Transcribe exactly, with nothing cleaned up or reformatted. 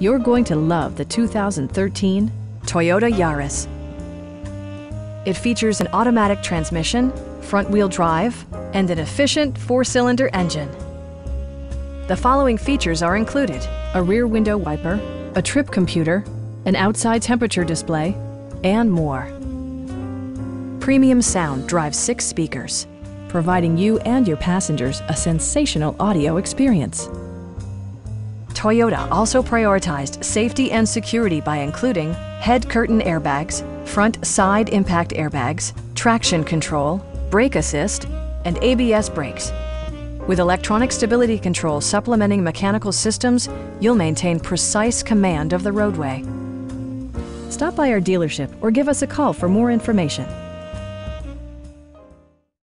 You're going to love the two thousand thirteen Toyota Yaris. It features an automatic transmission, front-wheel drive, and an efficient four-cylinder engine. The following features are included: a rear window wiper, a trip computer, an outside temperature display, and more. Premium sound drives six speakers, providing you and your passengers a sensational audio experience. Toyota also prioritized safety and security by including head curtain airbags, front side impact airbags, traction control, brake assist, and A B S brakes. With electronic stability control supplementing mechanical systems, you'll maintain precise command of the roadway. Stop by our dealership or give us a call for more information.